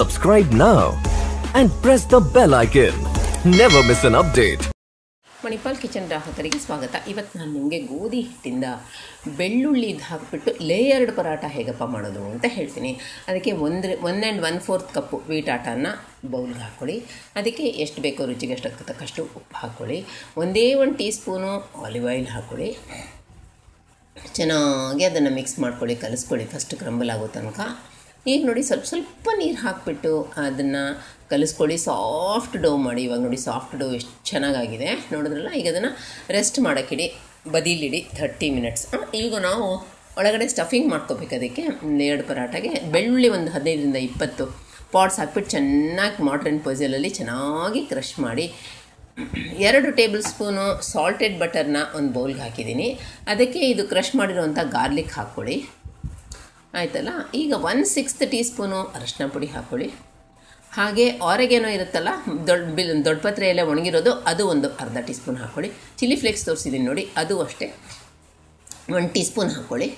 Subscribe now and press the bell icon. Never miss an update. Manipal kitchen ग्राहकರಿಗೆ ಸ್ವಾಗತ. ಇವತ್ತು ನಾನು ನಿಮಗೆ ಗೋಧಿ ಹಿಟ್ಟಿಂದ ಬೆಳ್ಳುಳ್ಳಿ ಹಾಕಿಬಿಟ್ಟು ಲೇಯರ್ಡ್ ಪರಾಟ ಹೇಗಪ್ಪ ಮಾಡೋದು ಅಂತ ಹೇಳ್ತೀನಿ. ಅದಕ್ಕೆ 1 1/4 ಕಪ್ ವೀಟ್ ಆಟಾನ ಬೌಲ್ಗೆ ಹಾಕೊಳ್ಳಿ. ಅದಕ್ಕೆ ಎಷ್ಟು ಬೇಕೋ ರುಚಿಗೆ ತಕ್ಕಷ್ಟು ಉಪ್ಪು ಹಾಕೊಳ್ಳಿ. ಒಂದೇ 1 ಟೀಸ್ಪೂನ್ ಆಲಿವ್ ಆಯಿಲ್ ಹಾಕೊಳ್ಳಿ. ಚೆನ್ನಾಗಿ ಅದನ್ನ ಮಿಕ್ಸ್ ಮಾಡ್ಕೊಳ್ಳಿ, ಕಲಸಿಕೊಳ್ಳಿ ಫಸ್ಟ್ ಕ್ರಂಬಲ್ ಆಗೋ ತನಕ. ಈಗ ನೋಡಿ ಸ್ವಲ್ಪ ನೀರು ಹಾಕಿಬಿಟ್ಟು ಅದನ್ನು ಕಲಿಸ್ಕೊಳ್ಳಿ, ಸಾಫ್ಟ್ ಡೋ ಮಾಡಿ. ಇವಾಗ ನೋಡಿ ಸಾಫ್ಟ್ ಡೋ ಎಷ್ಟು ಚೆನ್ನಾಗಿದೆ ನೋಡಿದ್ರಲ್ಲ. ಈಗ ಅದನ್ನು ರೆಸ್ಟ್ ಮಾಡೋಕ್ಕಿಡಿ, ಬದಿಲಿಡಿ 30 minutes. ಈಗ ನಾವು ಒಳಗಡೆ ಸ್ಟಫಿಂಗ್ ಮಾಡ್ಕೋಬೇಕು. ಅದಕ್ಕೆ ಲೇಯರ್ಡ್ ಪರಾಟಾಗೆ ಬೆಳ್ಳುಳ್ಳಿ ಒಂದು 15 ರಿಂದ 20 ಪಾಟ್ಸ್ ಹಾಕ್ಬಿಟ್ಟು ಚೆನ್ನಾಗಿ ಮಾಡ್ರನ್ ಪೊಸೆಲಲ್ಲಿ ಚೆನ್ನಾಗಿ ಕ್ರಷ್ ಮಾಡಿ. 2 ಟೇಬಲ್ ಸ್ಪೂನು ಸಾಲ್ಟೆಡ್ ಬಟರ್ನ ಒಂದು ಬೌಲ್ಗೆ ಹಾಕಿದ್ದೀನಿ. ಅದಕ್ಕೆ ಇದು ಕ್ರಷ್ ಮಾಡಿರೋಂಥ ಗಾರ್ಲಿಕ್ ಹಾಕ್ಕೊಳ್ಳಿ, ಆಯಿತಲ್ಲ. ಈಗ 1/6 ಟೀ ಸ್ಪೂನು ಅರಶಿನ ಪುಡಿ ಹಾಕ್ಕೊಳ್ಳಿ. ಹಾಗೆ ಆರೆಗೇನೋ ಇರುತ್ತಲ್ಲ, ದೊಡ್ಡ ಪತ್ರೆ ಎಲೆ ಒಣಗಿರೋದು, ಅದು ಒಂದು ಅರ್ಧ ಟೀ ಸ್ಪೂನ್ ಹಾಕ್ಕೊಳ್ಳಿ. ಚಿಲ್ಲಿ ಫ್ಲೇಕ್ಸ್ ತೋರಿಸಿದ್ದೀನಿ ನೋಡಿ, ಅದು ಅಷ್ಟೇ 1 ಟೀ ಸ್ಪೂನ್ ಹಾಕ್ಕೊಳ್ಳಿ.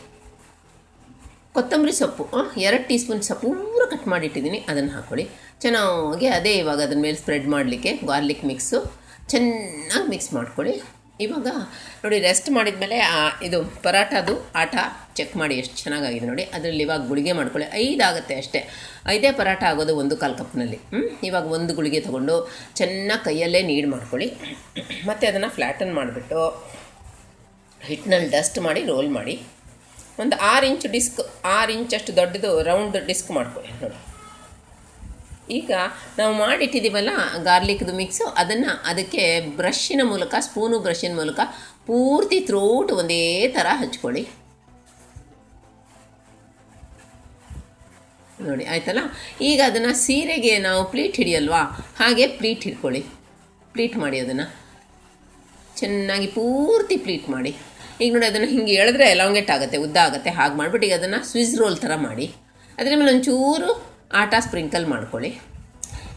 ಕೊತ್ತಂಬರಿ ಸೊಪ್ಪು 2 ಟೀ ಸ್ಪೂನ್ ಸೊಪ್ಪು ಪೂರ ಕಟ್ ಮಾಡಿಟ್ಟಿದ್ದೀನಿ, ಅದನ್ನು ಹಾಕ್ಕೊಳ್ಳಿ ಚೆನ್ನಾಗಿ. ಅದೇ ಇವಾಗ ಅದನ್ನ ಮೇಲೆ ಸ್ಪ್ರೆಡ್ ಮಾಡಲಿಕ್ಕೆ ಗಾರ್ಲಿಕ್ ಮಿಕ್ಸು ಚೆನ್ನಾಗಿ ಮಿಕ್ಸ್ ಮಾಡ್ಕೊಳ್ಳಿ. ಇವಾಗ ನೋಡಿ ರೆಸ್ಟ್ ಮಾಡಿದ ಮೇಲೆ ಇದು ಪರಾಠದು ಆಟ ಚೆಕ್ ಮಾಡಿ ಎಷ್ಟು ಚೆನ್ನಾಗಿದೆ ನೋಡಿ. ಅದರಲ್ಲಿ ಇವಾಗ ಗುಳಿಗೆ ಮಾಡ್ಕೊಳ್ಳಿ, 5 ಆಗುತ್ತೆ ಅಷ್ಟೇ. 5 ಪರಾಠ ಆಗೋದು 1/4 ಕಪ್ನಲ್ಲಿ. ಇವಾಗ ಒಂದು ಗುಳಿಗೆ ತೊಗೊಂಡು ಚೆನ್ನಾಗಿ ಕೈಯಲ್ಲೇ ನೀಡ್ ಮಾಡ್ಕೊಳ್ಳಿ. ಮತ್ತು ಅದನ್ನು ಫ್ಲ್ಯಾಟನ್ ಮಾಡಿಬಿಟ್ಟು ಹಿಟ್ಟಿನಲ್ಲಿ ಡಸ್ಟ್ ಮಾಡಿ ರೋಲ್ ಮಾಡಿ. ಒಂದು 6 ಇಂಚ್ ಡಿಸ್ಕ್, 6 ಇಂಚಷ್ಟು ದೊಡ್ಡದು ರೌಂಡ್ ಡಿಸ್ಕ್ ಮಾಡ್ಕೊಳ್ಳಿ ನೋಡಿ. ಈಗ ನಾವು ಮಾಡಿಟ್ಟಿದ್ದೀವಲ್ಲ ಗಾರ್ಲಿಕ್ದು ಮಿಕ್ಸು, ಅದನ್ನು ಅದಕ್ಕೆ ಬ್ರಷ್ಷಿನ ಮೂಲಕ, ಸ್ಪೂನು ಬ್ರಷ್ಷಿನ ಮೂಲಕ ಪೂರ್ತಿ ಥ್ರೋಟ್ ಒಂದೇ ಥರ ಹಚ್ಕೊಳ್ಳಿ ನೋಡಿ, ಆಯಿತಲ್ಲ. ಈಗ ಅದನ್ನು ಸೀರೆಗೆ ನಾವು ಪ್ಲೀಟ್ ಹಿಡಿಯಲ್ವಾ, ಹಾಗೆ ಪ್ಲೀಟ್ ಹಿಡ್ಕೊಳ್ಳಿ. ಪ್ಲೀಟ್ ಮಾಡಿ ಅದನ್ನು ಚೆನ್ನಾಗಿ ಪೂರ್ತಿ ಪ್ಲೀಟ್ ಮಾಡಿ. ಈಗ ನೋಡಿ ಅದನ್ನು ಹಿಂಗೆ ಎಳೆದ್ರೆ ಎಲಾಂಗೇಟ್ ಆಗುತ್ತೆ, ಉದ್ದ ಆಗುತ್ತೆ. ಹಾಗೆ ಮಾಡಿಬಿಟ್ಟು ಈಗ ಅದನ್ನು ಸ್ವಿಸ್ ರೋಲ್ ಥರ ಮಾಡಿ. ಅದರ ಮೇಲೆ ಒಂಚೂರು ಆಟ ಸ್ಪ್ರಿಂಕಲ್ ಮಾಡ್ಕೊಳ್ಳಿ.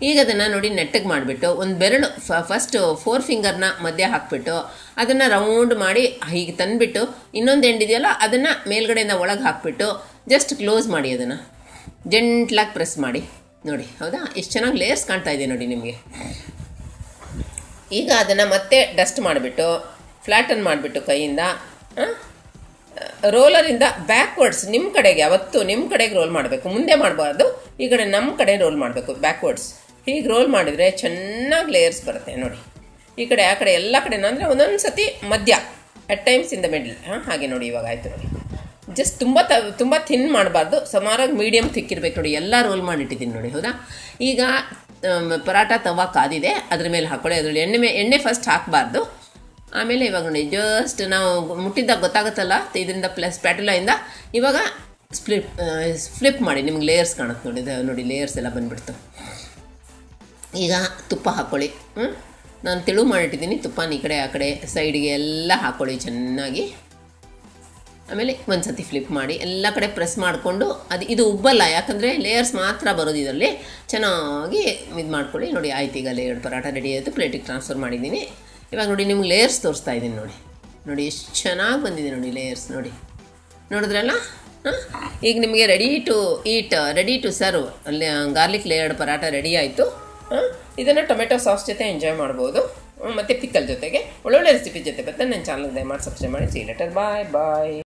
ಈಗ ಅದನ್ನು ನೋಡಿ ನೆಟ್ಟಗೆ ಮಾಡಿಬಿಟ್ಟು ಒಂದು ಬೆರಳು ಫಸ್ಟು 4 ಫಿಂಗರ್ನ ಮಧ್ಯೆ ಹಾಕಿಬಿಟ್ಟು ಅದನ್ನು ರೌಂಡ್ ಮಾಡಿ ಹೀಗೆ ತಂದುಬಿಟ್ಟು ಇನ್ನೊಂದು ಎಂಡಿದೆಯಲ್ಲ ಅದನ್ನು ಮೇಲ್ಗಡೆಯಿಂದ ಒಳಗೆ ಹಾಕಿಬಿಟ್ಟು ಜಸ್ಟ್ ಕ್ಲೋಸ್ ಮಾಡಿ. ಅದನ್ನು ಜೆಂಟ್ಲಾಗಿ ಪ್ರೆಸ್ ಮಾಡಿ ನೋಡಿ, ಹೌದಾ? ಎಷ್ಟು ಚೆನ್ನಾಗಿ ಲೇಯರ್ಸ್ ಕಾಣ್ತಾ ಇದೆ ನೋಡಿ ನಿಮಗೆ. ಈಗ ಅದನ್ನು ಮತ್ತೆ ಡಸ್ಟ್ ಮಾಡಿಬಿಟ್ಟು ಫ್ಲ್ಯಾಟನ್ ಮಾಡಿಬಿಟ್ಟು ಕೈಯಿಂದ ರೋಲರಿಂದ ಬ್ಯಾಕ್ವರ್ಡ್ಸ್ ನಿಮ್ಮ ಕಡೆಗೆ, ಅವತ್ತು ನಿಮ್ಮ ಕಡೆಗೆ ರೋಲ್ ಮಾಡಬೇಕು, ಮುಂದೆ ಮಾಡಬಾರ್ದು, ಈ ಕಡೆ ನಮ್ಮ ಕಡೆ ರೋಲ್ ಮಾಡಬೇಕು ಬ್ಯಾಕ್ವರ್ಡ್ಸ್. ಹೀಗೆ ರೋಲ್ ಮಾಡಿದರೆ ಚೆನ್ನಾಗಿ ಲೇಯರ್ಸ್ ಬರುತ್ತೆ ನೋಡಿ. ಈ ಕಡೆ ಆ ಕಡೆ ಎಲ್ಲ ಕಡೆನೂ ಅಂದರೆ ಒಂದೊಂದು ಸತಿ ಮಧ್ಯ, at times in the middle. ಹಾಗೆ ನೋಡಿ ಇವಾಗ ಆಯಿತು ನೋಡಿ. ಜಸ್ಟ್ ತುಂಬ ಥಿನ್ ಮಾಡಬಾರ್ದು, ಸುಮಾರಾಗಿ ಮೀಡಿಯಮ್ ಥಿಕ್ ಇರಬೇಕು ನೋಡಿ. ಎಲ್ಲ ರೋಲ್ ಮಾಡಿಟ್ಟಿದ್ದೀನಿ ನೋಡಿ, ಹೌದಾ? ಈಗ ಪರಾಟ ತವಾ ಕಾದಿದೆ, ಅದ್ರ ಮೇಲೆ ಹಾಕ್ಕೊಳ್ಳಿ. ಅದರಲ್ಲಿ ಎಣ್ಣೆ ಫಸ್ಟ್ ಹಾಕಬಾರ್ದು. ಆಮೇಲೆ ಇವಾಗ ನೋಡಿ ಜಸ್ಟ್ ನಾವು ಮುಟ್ಟಿದ್ದಾಗ ಗೊತ್ತಾಗುತ್ತಲ್ಲ, ಇದರಿಂದ ಪ್ಲಸ್ ಸ್ಪ್ಯಾಟುಲಾಯಿಂದ ಇವಾಗ ಫ್ಲಿಪ್ ಮಾಡಿ, ನಿಮ್ಗೆ ಲೇಯರ್ಸ್ ಕಾಣುತ್ತೆ ನೋಡಿ. ನೋಡಿ ಲೇಯರ್ಸ್ ಎಲ್ಲ ಬಂದುಬಿಡ್ತು. ಈಗ ತುಪ್ಪ ಹಾಕ್ಕೊಳ್ಳಿ. ನಾನು ತೆಳು ಮಾಡಿಟ್ಟಿದ್ದೀನಿ ತುಪ್ಪನ, ಈ ಕಡೆ ಆ ಕಡೆ ಸೈಡ್ಗೆ ಎಲ್ಲ ಹಾಕ್ಕೊಳ್ಳಿ ಚೆನ್ನಾಗಿ. ಆಮೇಲೆ ಒಂದು ಸತಿ ಫ್ಲಿಪ್ ಮಾಡಿ ಎಲ್ಲ ಕಡೆ ಪ್ರೆಸ್ ಮಾಡಿಕೊಂಡು ಇದು ಉಬ್ಬಲ್ಲ, ಯಾಕಂದರೆ ಲೇಯರ್ಸ್ ಮಾತ್ರ ಬರೋದು ಇದರಲ್ಲಿ. ಚೆನ್ನಾಗಿ ಇದು ಮಾಡ್ಕೊಳ್ಳಿ ನೋಡಿ. ಆಯ್ತು, ಈಗ ಲೇಯರ್ಡ್ ಪರಾಟ ರೆಡಿ ಆಯಿತು. ಪ್ಲೇಟಿಗೆ ಟ್ರಾನ್ಸ್ಫರ್ ಮಾಡಿದ್ದೀನಿ. ಇವಾಗ ನೋಡಿ ನಿಮ್ಗೆ ಲೇಯರ್ಸ್ ತೋರಿಸ್ತಾ ಇದ್ದೀನಿ ನೋಡಿ. ನೋಡಿ ಎಷ್ಟು ಚೆನ್ನಾಗಿ ಬಂದಿದೆ ನೋಡಿ ಲೇಯರ್ಸ್ ನೋಡಿ, ನೋಡಿದ್ರಲ್ಲ. ಈಗ ನಿಮಗೆ ready to eat, ready to serve garlic layered paratha ready ಆಯಿತು. ಇದನ್ನು ಟೊಮೆಟೊ ಸಾಸ್ ಜೊತೆ ಎಂಜಾಯ್ ಮಾಡ್ಬೋದು, ಮತ್ತು ಪಿಕ್ಕಲ್ ಜೊತೆಗೆ. ಒಳ್ಳೊಳ್ಳೆ ರೆಸಿಪಿ ಜೊತೆ ಬರ್ತಾ ನನ್ನ ಚಾನಲ್ ದಯಮಾಡಿ ಸಬ್ಸ್ಕ್ರೈಬ್ ಮಾಡಿ. ಸಿ ಲೆಟರ್ ಬಾಯ್ ಬಾಯ್.